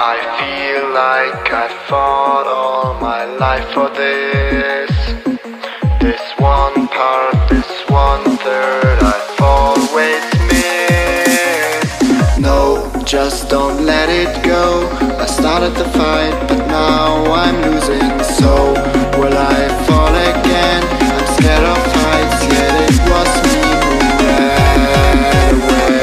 I feel like I fought all my life for this. This one part, this 1/3 I've always missed. No, just don't let it go. I started the fight, but now I'm losing. So will I fall again? I'm scared of heights, yet it was me who ran away.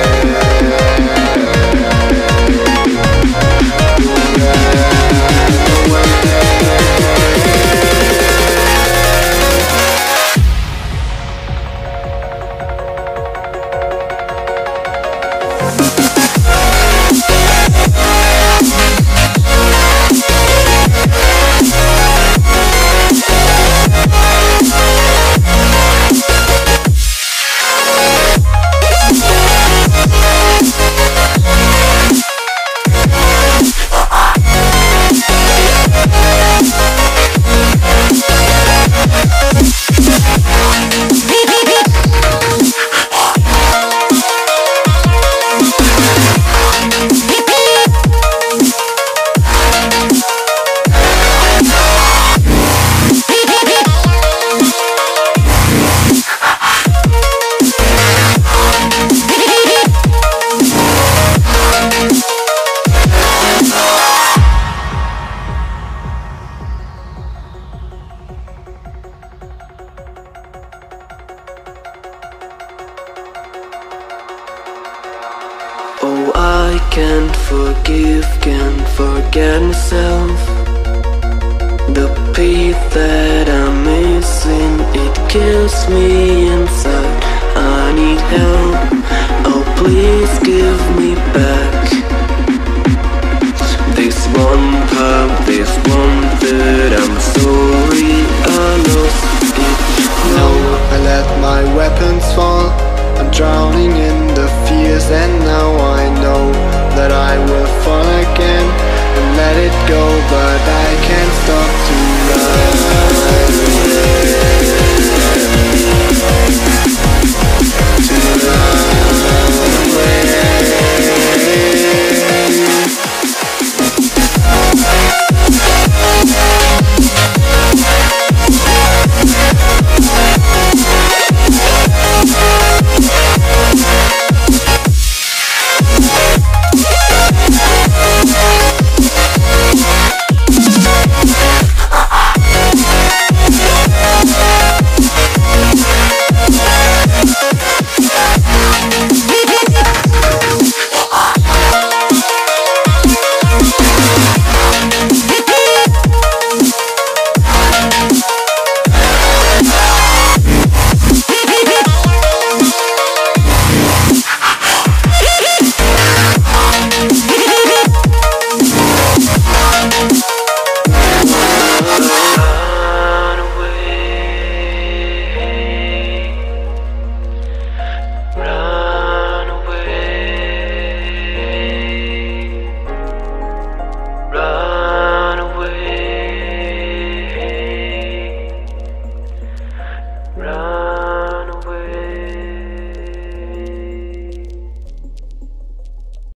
Oh, I can't forgive, can't forget myself. The peace that I'm missing, it kills me.